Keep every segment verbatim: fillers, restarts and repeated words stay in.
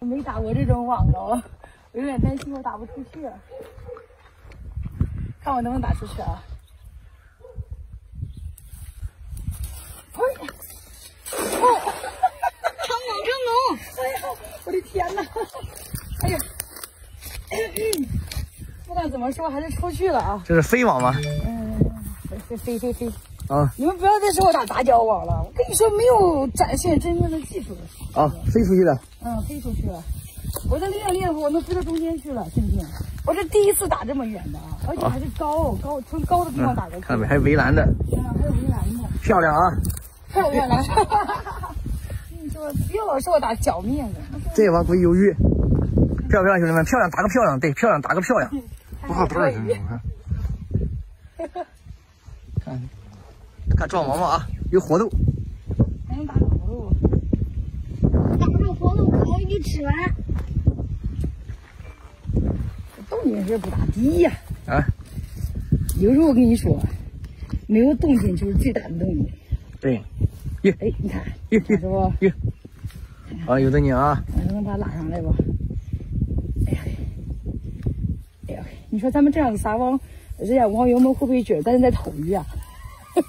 我没打过这种网钩，我有点担心我打不出去，看我能不能打出去啊！哎，哦，成龙，成龙！哎呀，我的天哪！哎呀，不管怎么说还是出去了啊！这是飞网吗？嗯，飞飞飞飞。 啊！你们不要再说我打打脚网了，我跟你说没有展现真正的技术。啊，飞出去了。嗯，飞出去了。我再练练，我能飞到中间去了，信不信？我这第一次打这么远的啊，而且还是高高从高的地方打过去。看到没？还有围栏的。嗯，还有围栏的。漂亮啊！漂亮了。跟你说，不要老说我打脚面子。这玩意不犹豫。漂不漂亮，兄弟们？漂亮，打个漂亮，对，漂亮，打个漂亮。不好不好，兄弟们。看。 看壮毛毛啊，有活路。能打着活路，打着活路考一尺完。我动静是不大低呀。啊。有时候我跟你说，没有动静就是最大的动静。对。耶。哎，你看。耶耶。是不？耶。啊，有动静啊。能能把它拉上来不？哎呀，哎呀，你说咱们这样撒网，人家网友们会不会觉得咱是在偷鱼啊？ 哎，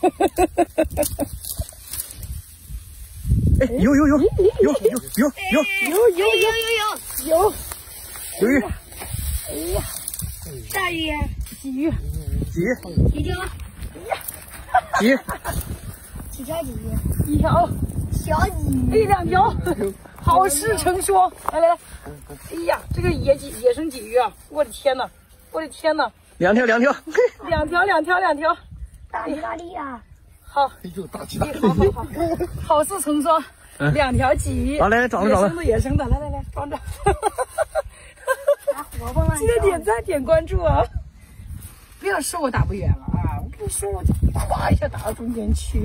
有有有有有有有有有有有有有鱼！哎呀，大鱼，鲫鱼，鲫，几条？几？几条鲫鱼？一条，小鲫鱼，两条，好事成双。来来来，哎呀，这个野鲫野生鲫鱼啊，我的天哪，我的天哪！两条，两条，两条，两条，两条。 大吉大利啊！好，哎呦，大吉大利！好好好，好事成双，两条鲫鱼，来来，长着长着，野生的，来来来，装着。记得点赞点关注啊！不要说我打不远了啊！我跟你说，我就哗一下打到中间去。